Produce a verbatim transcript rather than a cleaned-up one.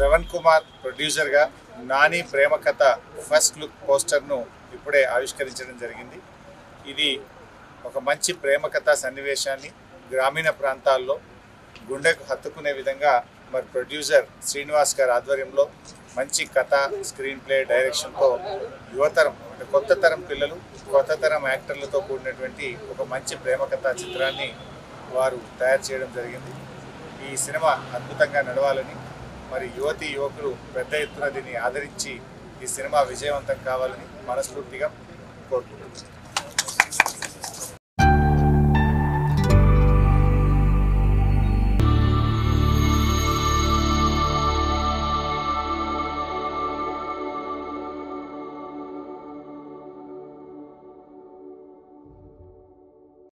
Ravan Kumar producer ga Nani Prema katha first look poster nu ipude avishkarinchadam jarigindi. Idi oka manchi prema katha sannivesanni gramina prantallo gundeku hattukune vidhanga mar producer Srinivaska Advarimlo manchi katha screenplay direction tho yuvataram ante kotta taram pillalu kotta taram actorlu tho koodinatuvanti oka manchi prema katha chitranni varu tayaru cheyadam jarigindi. Ee cinema adbhutanga nadavalani మరి యువతి యువకులు పెద్ద ఎత్తున దీన్ని ఆదరించి ఈ cinema విజయవంతం కావాలని మనస్ఫూర్తిగా కోరుకుంటున్నాను.